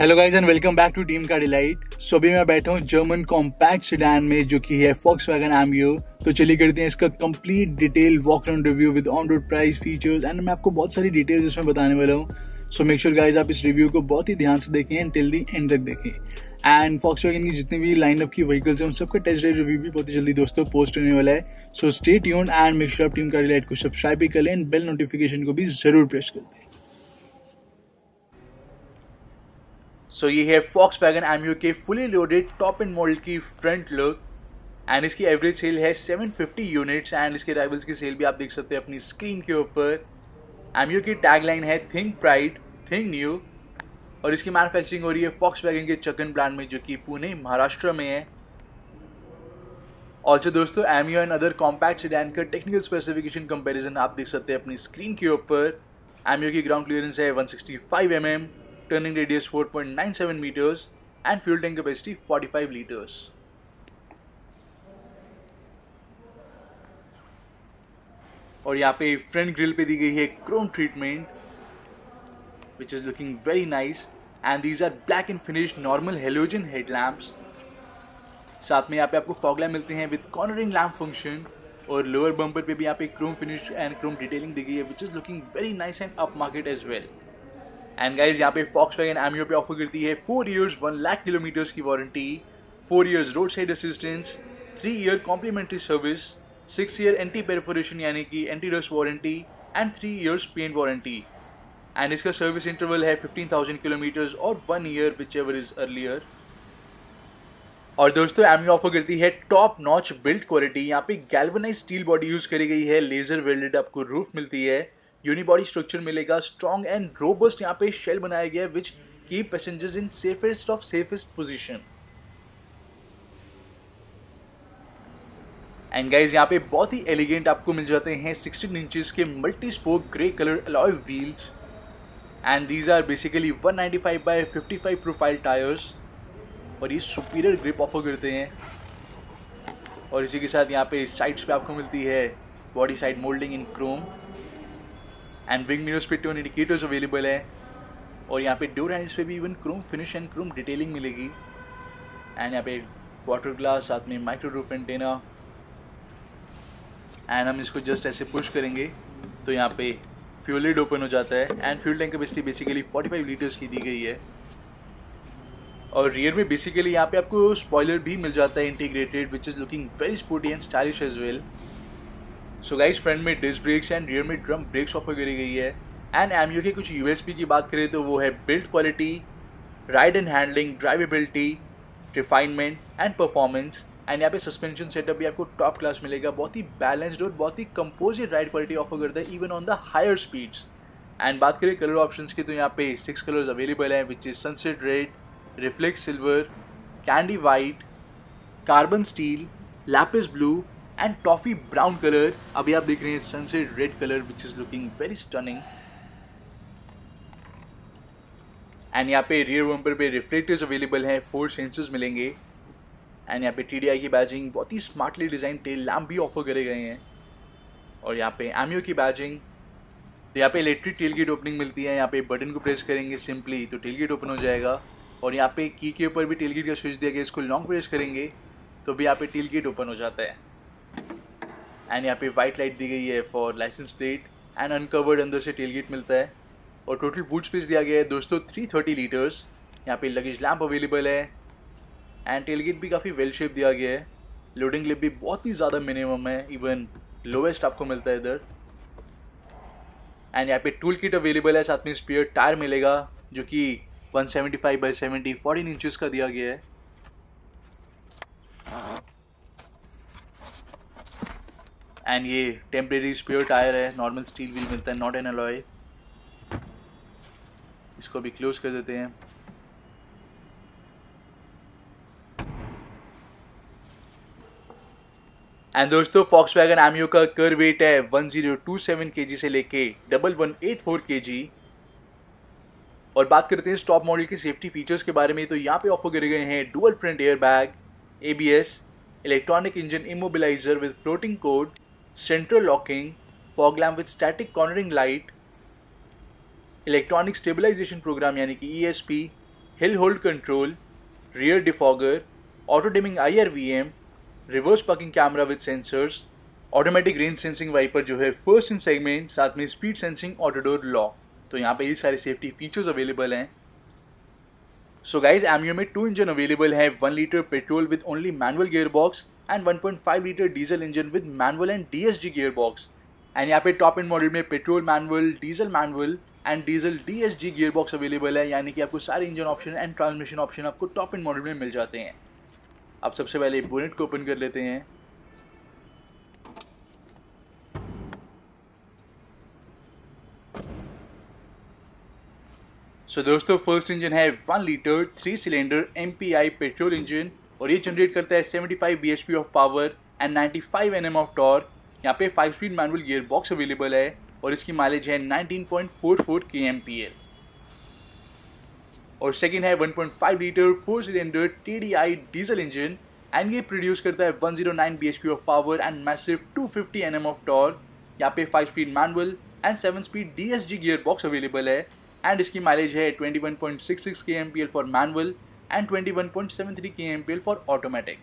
Hello guys and welcome back to team car delight. So अभी मैं बैठा हूँ जर्मन कॉम्पैक्ट सेडान में जो कि है Volkswagen Amio। तो चलिए करते हैं इसका complete detail walk around review with on road price, features and मैं आपको बहुत सारी डिटेल्स इसमें बताने वाला हूँ। सो मेक श्योर गाइज आप इस रिव्यू को बहुत ही ध्यान से देखें एंड टिल दी एंड तक देखें। एंड Volkswagen की जितनी भी लाइनअप की व्हीकल्स हैं उन सबका टेस्ट ड्राइव रिव्यू भी बहुत ही जल्दी दोस्तों पोस्ट होने वाला है। So stay tuned and make sure आप टीम का डिलाइट को सब्सक्राइब भी कर लें एंड बेल नोटिफिकेशन को भी जरूर प्रेस कर दें। सो ये है Volkswagen Amio के fully loaded top end model की फ्रंट लुक एंड इसकी एवरेज सेल है 750 यूनिट्स एंड इसके राइवल्स की सेल भी आप देख सकते हैं अपनी स्क्रीन के ऊपर। Amio की टैगलाइन है थिंक प्राइड थिंक न्यू और इसकी मैन्युफैक्चरिंग हो रही है Volkswagen के चकन प्लांट में जो कि पुणे महाराष्ट्र में है। ऑल्सो दोस्तों Amio and other compact sedan का टेक्निकल स्पेसिफिकेशन कंपेरिजन आप देख सकते हैं अपनी स्क्रीन के ऊपर। Amio की ग्राउंड क्लियरेंस है 165 mm, turning radius 4.97 metres and fuel tank capacity 45 litres. और यहाँ पे फ्रंट ग्रिल पे दी गई है chrome treatment which is looking very nice and these are black and finished normal halogen headlamps. साथ में यहाँ पे आपको फॉग लैम्प मिलते हैं विद कॉर्नरिंग लैम्प फंक्शन और लोअर बम्पर पे भी यहाँ पे chrome finish and chrome detailing दी गई है which is looking very nice and up market as well. And guys यहाँ पे Volkswagen Amio पे ऑफर करती है 4 years 1 लाख किलोमीटर्स की warranty, 4 years road side assistance, 3 year complimentary service, 6 year anti perforation यानी कि anti dust warranty and 3 years paint warranty. And इसका service interval है 15,000 किलोमीटर्स और 1 year which ever is earlier. और दोस्तों Amio ऑफर करती है टॉप नॉच बिल्ड क्वालिटी। यहाँ पे गैल्वनाइज स्टील बॉडी यूज करी गई है, लेजर वेल्डेड आपको रूफ मिलती है, यूनिबॉडी स्ट्रक्चर मिलेगा, स्ट्रॉन्ग एंड रोबस्ट यहाँ पे शेल बनाया गया है which keep passengers in safest of safest position. And guys यहाँ पे बहुत ही एलिगेंट आपको मिल जाते हैं 16 इंचेस के multi spoke grey colour alloy wheels and these are basically 195/55 profile tyres और ये सुपीरियर ग्रिप ऑफर करते हैं। और इसी के साथ यहाँ पे साइड्स पे आपको मिलती है body side moulding in chrome and wing mirrors पे टर्न इंडिकेटर्स अवेलेबल है और यहाँ पे डोर हैंडल्स पे भी even chrome finish and chrome detailing मिलेगी एंड यहाँ पे वाटर ग्लास, साथ में माइक्रो रूफ एंटेना। एंड हम इसको जस्ट ऐसे पुश करेंगे तो यहाँ पे फ्यूल लिड ओपन हो जाता है and fuel tank capacity basically 45 litres की दी गई है। और रियर में बेसिकली यहाँ पे आपको स्पॉयलर भी मिल जाता है integrated which is looking very sporty and stylish as well. So guys front में डिस्क ब्रेक्स एंड रियर में ड्रम ब्रेक्स ऑफर करी गई है। एंड Amio के कुछ यूएसपी की बात करें तो वो है build quality, ride and handling, drivability, refinement and performance. And यहाँ पे सस्पेंशन सेटअप भी आपको टॉप क्लास मिलेगा, बहुत ही बैलेंस्ड और बहुत ही कंपोजिट राइड क्वालिटी ऑफर करता है even on the higher speeds. And बात करें कलर ऑप्शन की तो यहाँ पे 6 कलर्स अवेलेबल हैं which is sunset red, reflex silver, candy white, carbon steel, lapis blue and toffee brown colour. अभी आप देख रहे हैं sunset red colour which is looking very stunning. And यहाँ पे रियर बम्पर पे रिफ्लेक्टर्स अवेलेबल हैं, 4 सेंसर्स मिलेंगे एंड यहाँ पे TDI की बैजिंग, बहुत ही स्मार्टली डिजाइन टेल लैम्प भी ऑफर करे गए हैं। और यहाँ पे Amio की बैजिंग, यहाँ पे इलेक्ट्रिक टेलगेट ओपनिंग मिलती है, यहाँ पे बटन को प्रेस करेंगे सिंपली तो टेलगेट ओपन हो जाएगा। और यहाँ पे की के ऊपर भी टेलगेट का स्विच दिया गया, इसको लॉन्ग प्रेस करेंगे तो भी यहाँ पे टेलगेट ओपन हो जाता है। एंड यहाँ पे वाइट लाइट दी गई है for licence plate and uncovered अंदर से टेलगेट मिलता है। और टोटल बूट स्पेस दिया गया है दोस्तों 330 लीटर्स। यहाँ पे लगेज लैम्प अवेलेबल है एंड टेलगेट भी काफ़ी वेल शेप दिया गया है, लोडिंग लिप भी बहुत ही ज़्यादा मिनिमम है, इवन लोएस्ट आपको मिलता है इधर। एंड यहाँ पे टूल किट अवेलेबल है, साथ में स्पेयर टायर मिलेगा जो कि 175/70 14 इंचज़ का दिया गया है। एंड ये टेम्प्रेरी स्पेयर टायर है, नॉर्मल स्टील व्हील मिलता है, नॉट एन अलॉय। इसको भी क्लोज कर देते हैं। एंड दोस्तों Volkswagen Amio का कर वेट है 1027 kg से लेके 1184 kg। और बात करते हैं इस टॉप मॉडल के सेफ्टी फीचर्स के बारे में तो यहाँ पे ऑफर करे गए हैं dual front air bag, ABS, electronic engine immobiliser with floating code, central locking, fog lamp with static cornering light, electronic stabilisation programme यानी कि ESP, hill hold control, rear defogger, auto dimming IRVM, reverse parking camera with sensors, automatic range sensing wiper जो है first in segment, साथ में speed sensing, auto door lock. तो यहाँ पे ये सारे सेफ्टी फीचर्स अवेलेबल हैं। सो गाइज, एमियो में 2 इंजन अवेलेबल है, 1 litre petrol with only manual gear box and 1.5 litre diesel engine with manual and DSG gear box. And यहाँ पे टॉप एंड मॉडल में petrol manual and diesel DSG gear box available है, यानी कि आपको सारे engine option and transmission option आपको top end model में मिल जाते हैं। आप सबसे पहले बोनेट को ओपन कर लेते हैं। सो दोस्तों, फर्स्ट इंजन है 1 litre 3 cylinder MPI petrol engine, और ये जनरेट करता है 75 bhp of power and 95 Nm of torque. यहाँ पे 5-स्पीड मैनुअल गियर बॉक्स अवेलेबल है और इसकी माइलेज है 19.44 kmpl। और सेकंड है 1.5 litre 4 cylinder TDI diesel engine, and ये प्रोड्यूस करता है 109 bhp of power and massive 250 Nm of torque. यहाँ पे 5-स्पीड मैनुअल एंड 7-स्पीड DSG गियर बॉक्स अवेलेबल है, एंड इसकी माइलेज है 21.66 kmpl for manual and 21.73 kmpl for automatic.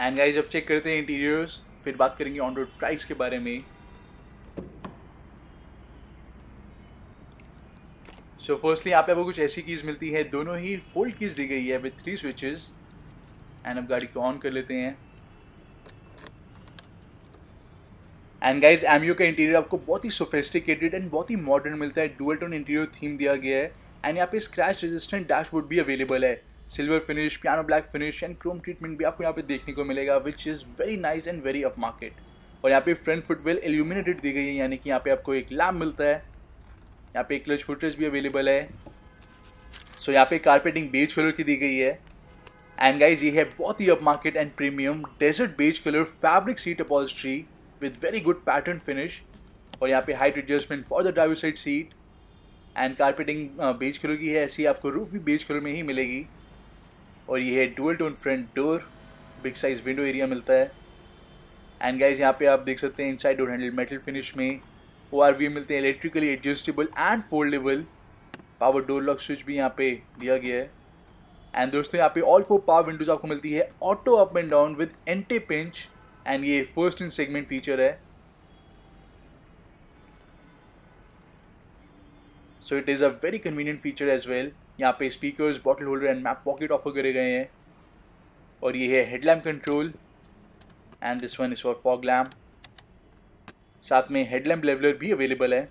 And guys, अब चेक करते हैं इंटीरियर्स, फिर बात करेंगे ऑन रोड प्राइस के बारे में। सो फर्स्टली यहाँ पे आपको कुछ ऐसी कीज़ मिलती है, दोनों ही फोल्ड कीज़ दी गई है विथ 3 स्विचेस। एंड अब गाड़ी को ऑन कर लेते हैं। एंड गाइज, एमियो का इंटीरियर आपको बहुत ही सोफिस्टिकेटेड एंड बहुत ही मॉडर्न मिलता है। डुअल टोन इंटीरियर थीम दिया गया है, एंड यहाँ पे स्क्रैच रेजिस्टेंट डैशबोर्ड भी अवेलेबल है। Silver finish, piano black finish and chrome treatment भी आपको यहाँ पे देखने को मिलेगा, which is very nice and very up market. और यहाँ पे फ्रंट फुटवेल एल्यूमिनेटेड दी गई है, यानी कि यहाँ पे आपको एक लैम्प मिलता है। यहाँ पे क्लच फुटरेस्ट भी अवेलेबल है। सो यहाँ पे कारपेटिंग बेज कलर की दी गई है। एंड गाइज, ये है बहुत ही up market and premium desert beige colour fabric seat upholstery with very good pattern finish, और यहाँ पे height adjustment for the driver side seat, and carpeting beige colour की है, ऐसी आपको रूफ भी बेज कलर में ही मिलेगी। और ये है dual tone front door, big size window area मिलता है। एंड गाइज, यहाँ पे आप देख सकते हैं inside door handle metal finish में। ORVM मिलते हैं electrically adjustable and foldable. Power door lock switch भी यहाँ पे दिया गया है। एंड दोस्तों, यहाँ पे ऑल 4 पावर विंडोज आपको मिलती है auto up and down with anti pinch, and ये फर्स्ट इन सेगमेंट फीचर है। So it is a very convenient feature as well. यहाँ पे speakers, bottle holder and map pocket offer करे गए हैं। और ये है headlamp control, and this one is for fog lamp. साथ में हेडलैम्प लेवलर भी अवेलेबल है।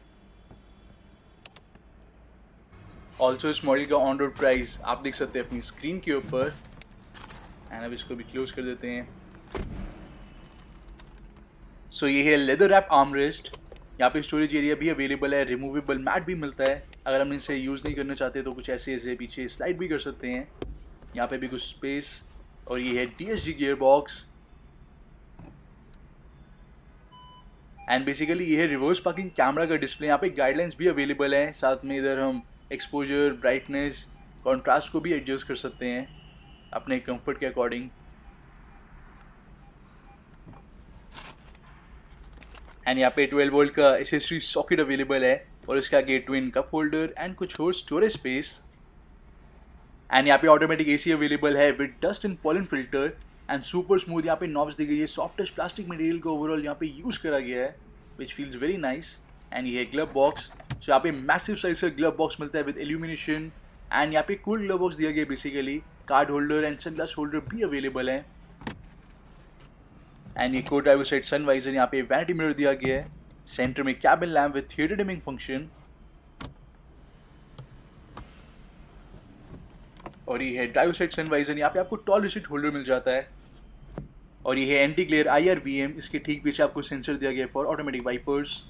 ऑल्सो इस मॉडल का ऑन रोड प्राइस आप देख सकते हैं अपनी स्क्रीन के ऊपर। एंड अब इसको भी क्लोज कर देते हैं। सो ये है लेदर रैप आर्मरेस्ट। यहाँ पे स्टोरेज एरिया भी अवेलेबल है, रिमूवेबल मैट भी मिलता है। अगर हम इसे यूज़ नहीं करना चाहते तो कुछ ऐसे ऐसे पीछे स्लाइड भी कर सकते हैं। यहाँ पे भी कुछ स्पेस। और ये है DSG gear box. And basically ये है रिवर्स पार्किंग कैमरा का डिस्प्ले। यहाँ पे गाइडलाइंस भी अवेलेबल है, साथ में इधर हम एक्सपोजर, ब्राइटनेस, कॉन्ट्रास्ट को भी एडजस्ट कर सकते हैं अपने कम्फर्ट के अकॉर्डिंग। एंड यहाँ पे 12 वोल्ट का एसेसरी सॉकेट अवेलेबल है, और इसका आगे ट्विन कप होल्डर एंड कुछ और स्टोरेज स्पेस। एंड यहाँ पे ऑटोमेटिक AC अवेलेबल है with dust and pollen filter, and super smooth यहाँ पे नॉब्स दी गई है। सॉफ्टेस्ट प्लास्टिक मटेरियल को ओवरऑल यहाँ पे यूज़ करा गया है, which feels very nice. And ये है ग्लब बॉक्स। सो यहाँ पे मैसिव साइज का ग्लब बॉक्स मिलता है विद एल्यूमिनेशन, एंड यहाँ पे कूल ग्लब बॉक्स दिया गया। Basically card holder and sunglass holder भी अवेलेबल है। एंड ये को ड्राइवर साइड सनवाइजर, यहाँ पे वैनिटी मिरर दिया गया है। सेंटर में cabin lamp with theatre dimming function. और ये है ड्राइवर साइड सनवाइजर, यहाँ पे आपको टॉल रिसीट होल्डर मिल जाता है। और ये है एंटी ग्लेयर IRVM, इसके ठीक पीछे आपको सेंसर दिया गया है for automatic wipers.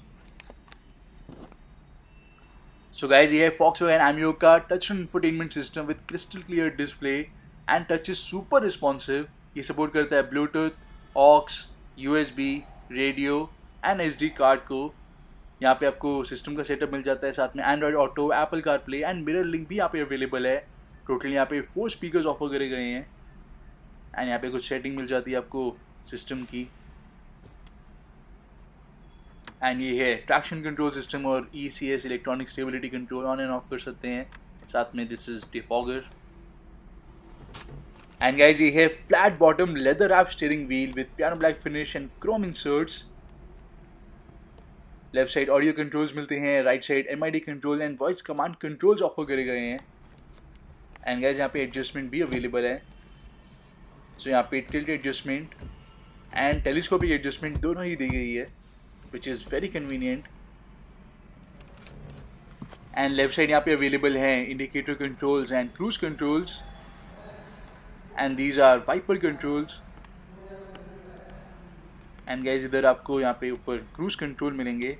So guys, ये है Volkswagen एमियो का touch infotainment system with crystal clear display, and touch is super responsive. ये सपोर्ट करता है Bluetooth, aux, USB, radio and SD card को। यहाँ पे आपको सिस्टम का सेटअप मिल जाता है, साथ में Android auto, Apple CarPlay and mirror link भी यहाँ पे अवेलेबल है। टोटल यहाँ पे 4 स्पीकर्स ऑफर करे गए हैं। एंड यहाँ पे कुछ सेटिंग मिल जाती है आपको सिस्टम की। एंड ये है ट्रैक्शन कंट्रोल सिस्टम और ECS, electronic stability control, on and off कर सकते हैं। साथ में this is defogger and guys ये है flat bottom leather wrap steering wheel with piano black finish and chrome inserts. Left side audio controls मिलते हैं, right side MIDI control and voice command controls offer करे गए हैं and guys यहाँ पे adjustment भी अवेलेबल है। सो यहाँ पे tilt adjustment and telescopic adjustment दोनों ही दी गई है which is very convenient. And left side यहाँ पे अवेलेबल है indicator controls and cruise controls and these are wiper controls and guys इधर आपको यहाँ पे ऊपर क्रूज कंट्रोल मिलेंगे।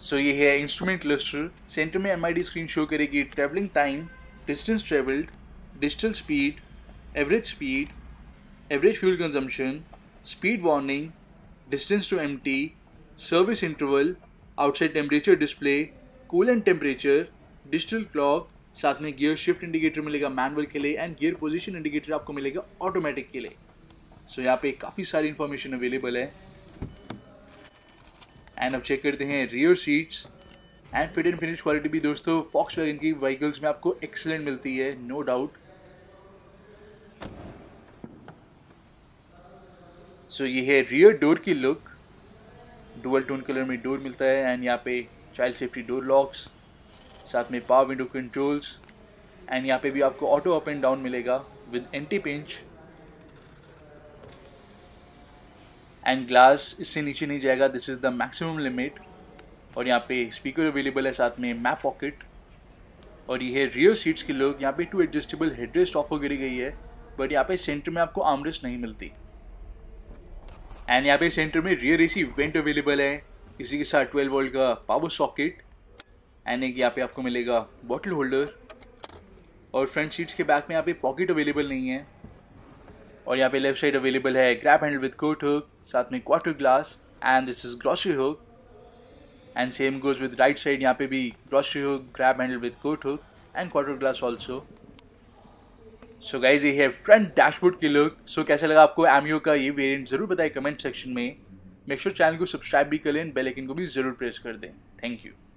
सो ये है इंस्ट्रूमेंट क्लस्टर, सेंटर में MIDI स्क्रीन शो करेगी travelling time, distance travelled, digital speed, average fuel consumption, speed warning, distance to empty, service interval, outside temperature display, coolant temperature, digital clock, साथ में gear shift indicator मिलेगा manual के लिए and gear position indicator आपको मिलेगा automatic के लिए। सो यहाँ पे काफ़ी सारी इन्फॉर्मेशन अवेलेबल है। एंड अब चेक करते हैं rear seats and fit and finish quality भी दोस्तों Volkswagen की व्हीकल्स में आपको एक्सेलेंट मिलती है, नो डाउट। सो ये है रियर डोर की लुक, डुअल टोन कलर में डोर मिलता है एंड यहाँ पे चाइल्ड सेफ्टी डोर लॉक्स, साथ में पावर विंडो कंट्रोल्स एंड यहाँ पे भी आपको ऑटो अप एंड डाउन मिलेगा with anti pinch and glass इससे नीचे नहीं जाएगा, this is the maximum limit. और यहाँ पे स्पीकर अवेलेबल है, साथ में मैप पॉकेट। और ये है रियर सीट्स की लुक, यहाँ पे 2 एडजस्टेबल हेडरेस्ट ऑफर करी गई है बट यहाँ पे सेंटर में आपको आर्मरेस्ट नहीं मिलती। एंड यहाँ पे सेंटर में रियर AC वेंट अवेलेबल है, इसी के साथ 12 वोल्ट का पावर सॉकेट एंड एक यहाँ पे आपको मिलेगा बॉटल होल्डर। और फ्रंट सीट्स के बैक में यहाँ पे पॉकेट अवेलेबल नहीं है। और यहाँ पे लेफ्ट साइड अवेलेबल है grab handle with coat hook, साथ में quarter glass and this is grocery hook and same goes with right side, यहाँ पे भी grocery hook, grab handle with coat hook and quarter glass also. So guys ये है front dashboard की look. So कैसा लगा आपको AMIO का ये वेरिएंट ज़रूर बताएं कमेंट सेक्शन में। मेक श्योर चैनल को सब्सक्राइब भी कर लें, बेल आइकन को भी ज़रूर प्रेस कर दें। Thank you.